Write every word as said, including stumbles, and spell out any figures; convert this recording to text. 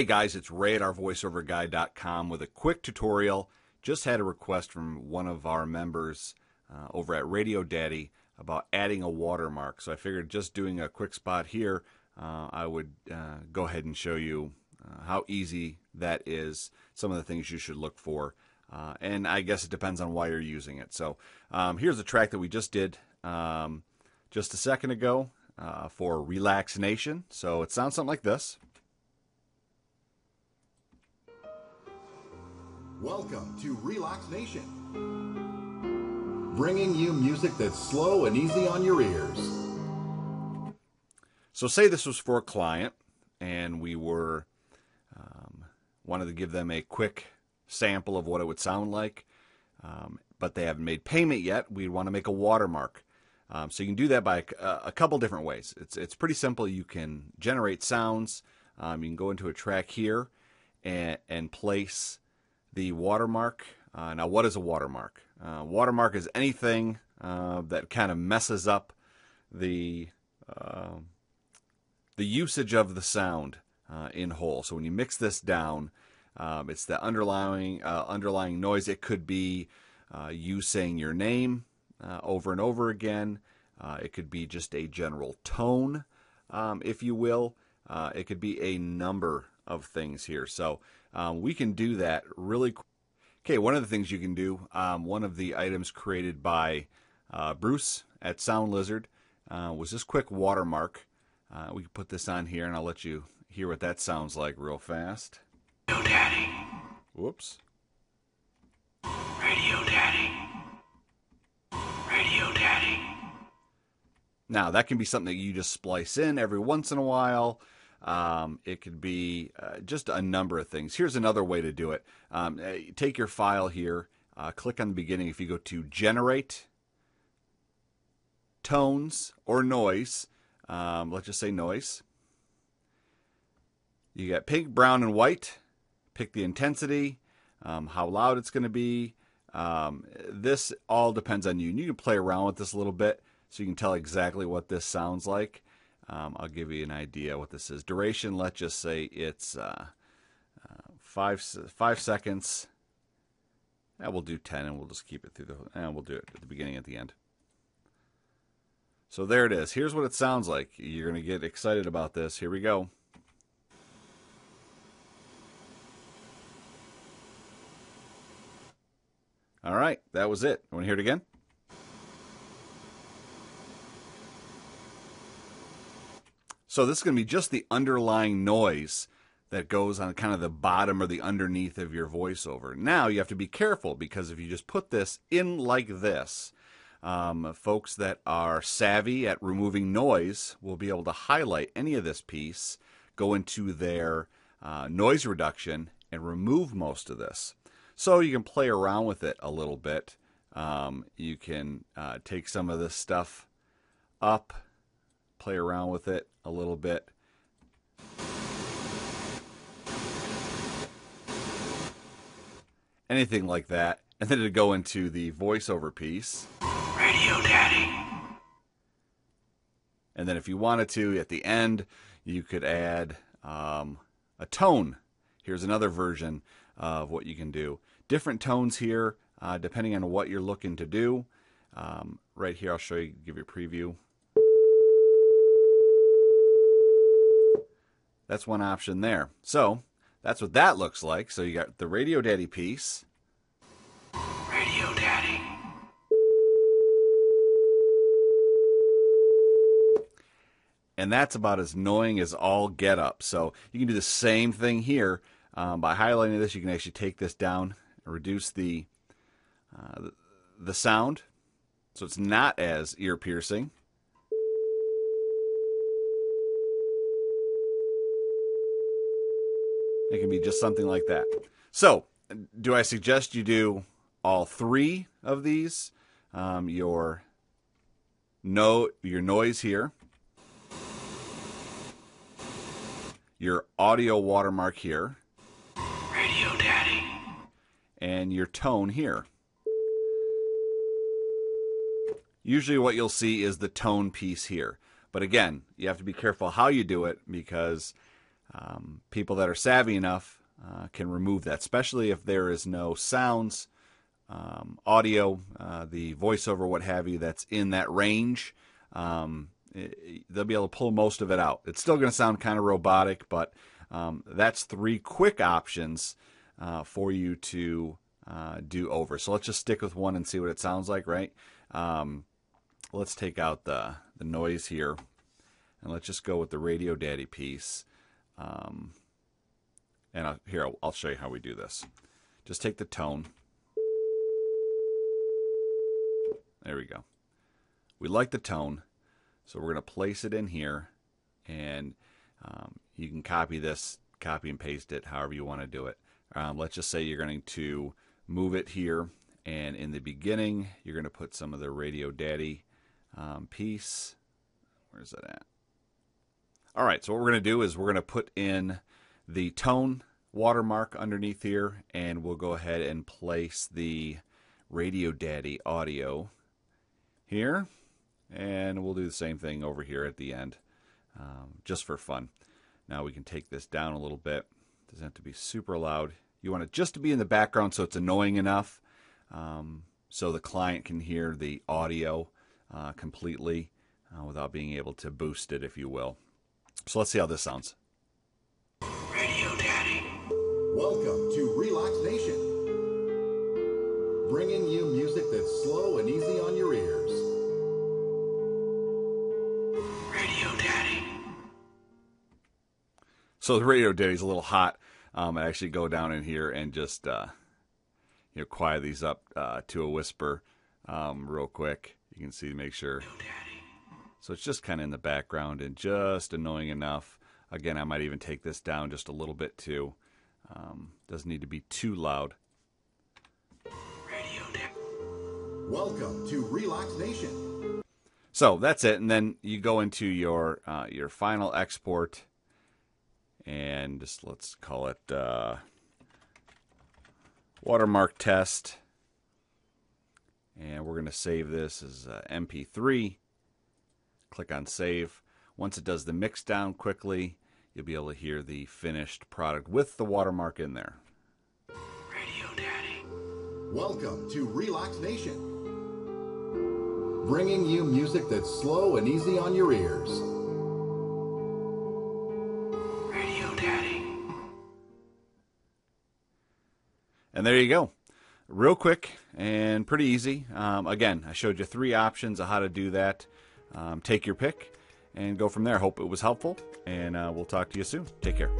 Hey guys, it's Ray at our voice over guy dot com with a quick tutorial. Just had a request from one of our members uh, over at Radio Daddy about adding a watermark. So I figured just doing a quick spot here, uh, I would uh, go ahead and show you uh, how easy that is, some of the things you should look for. Uh, and I guess it depends on why you're using it. So um, here's a track that we just did um, just a second ago uh, for Relax Nation. So it sounds something like this. Welcome to Relax Nation, bringing you music that's slow and easy on your ears. So say this was for a client, and we were um, wanted to give them a quick sample of what it would sound like, um, but they haven't made payment yet. We'd want to make a watermark. Um, so you can do that by a, a couple different ways. It's, it's pretty simple. You can generate sounds. Um, you can go into a track here and, and place the watermark. Uh, now, what is a watermark? Uh, watermark is anything uh, that kind of messes up the uh, the usage of the sound uh, in whole. So when you mix this down, um, it's the underlying uh, underlying noise. It could be uh, you saying your name uh, over and over again. Uh, it could be just a general tone, um, if you will. Uh, it could be a number of things here. So um, we can do that really quick. Okay, one of the things you can do, um, one of the items created by uh, Bruce at Sound Lizard uh, was this quick watermark. Uh, we can put this on here, and I'll let you hear what that sounds like real fast. Radio Daddy. Whoops. Radio Daddy. Radio Daddy. Now, that can be something that you just splice in every once in a while. Um, it could be uh, just a number of things. Here's another way to do it. Um, take your file here, uh, click on the beginning. If you go to Generate, Tones, or Noise, um, let's just say noise. You got pink, brown, and white. Pick the intensity, um, how loud it's going to be. Um, this all depends on you. And you can play around with this a little bit so you can tell exactly what this sounds like. Um, I'll give you an idea what this is. Duration, let's just say it's uh, uh, five five seconds. And we'll do ten, and we'll just keep it through the. And we'll do it at the beginning, at the end. So there it is. Here's what it sounds like. You're gonna get excited about this. Here we go. All right, that was it. Want to hear it again? So this is going to be just the underlying noise that goes on kind of the bottom or the underneath of your voiceover. Now you have to be careful, because if you just put this in like this, um, folks that are savvy at removing noise will be able to highlight any of this piece, go into their uh, noise reduction, and remove most of this. So you can play around with it a little bit. Um, you can uh, take some of this stuff up, play around with it a little bit. Anything like that. And then it'd go into the voiceover piece. Radio Daddy. And then if you wanted to, at the end, you could add um, a tone. Here's another version of what you can do. Different tones here, uh, depending on what you're looking to do. Um, right here, I'll show you, give you a preview. That's one option there. So that's what that looks like. So you got the Radio Daddy piece. Radio Daddy. And that's about as annoying as all get up. So you can do the same thing here. Um, by highlighting this, you can actually take this down and reduce the, uh, the sound. So it's not as ear piercing. It can be just something like that. So, do I suggest you do all three of these? Um, your no, your noise here, your audio watermark here, Radio Daddy, and your tone here. Usually, what you'll see is the tone piece here. But again, you have to be careful how you do it, because Um, people that are savvy enough uh, can remove that, especially if there is no sounds, um, audio, uh, the voiceover, what have you, that's in that range. Um, it, it, they'll be able to pull most of it out. It's still going to sound kind of robotic, but um, that's three quick options uh, for you to uh, do over. So let's just stick with one and see what it sounds like, right? Um, let's take out the, the noise here, and let's just go with the Radio Daddy piece. Um, and I'll, here, I'll, I'll show you how we do this. Just take the tone. There we go. We like the tone, so we're going to place it in here, and um, you can copy this, copy and paste it, however you want to do it. Um, let's just say you're going to move it here, and in the beginning, you're going to put some of the Radio Daddy um, piece. Where's that at? All right, so what we're going to do is we're going to put in the tone watermark underneath here, and we'll go ahead and place the Radio Daddy audio here, and we'll do the same thing over here at the end, um, just for fun. Now we can take this down a little bit. It doesn't have to be super loud. You want it just to be in the background so it's annoying enough, um, so the client can hear the audio uh, completely uh, without being able to boost it, if you will. So let's see how this sounds. Radio Daddy. Welcome to Relax Nation. Bringing you music that's slow and easy on your ears. Radio Daddy. So the Radio Daddy's a little hot. Um, I actually go down in here and just uh, you know, quiet these up uh, to a whisper um, real quick. You can see, make sure. Radio Daddy. So it's just kind of in the background and just annoying enough. Again, I might even take this down just a little bit too. Um, doesn't need to be too loud. Radio Daddy. Welcome to Relax Nation. So that's it, and then you go into your uh, your final export, and just let's call it uh, watermark test, and we're going to save this as uh, M P three. Click on save. Once it does the mix down quickly, you'll be able to hear the finished product with the watermark in there. Radio Daddy. Welcome to Relax Nation. Bringing you music that's slow and easy on your ears. Radio Daddy. And there you go. Real quick and pretty easy. Um, again, I showed you three options of how to do that. Um, take your pick and go from there. Hope it was helpful, and uh, we'll talk to you soon. Take care.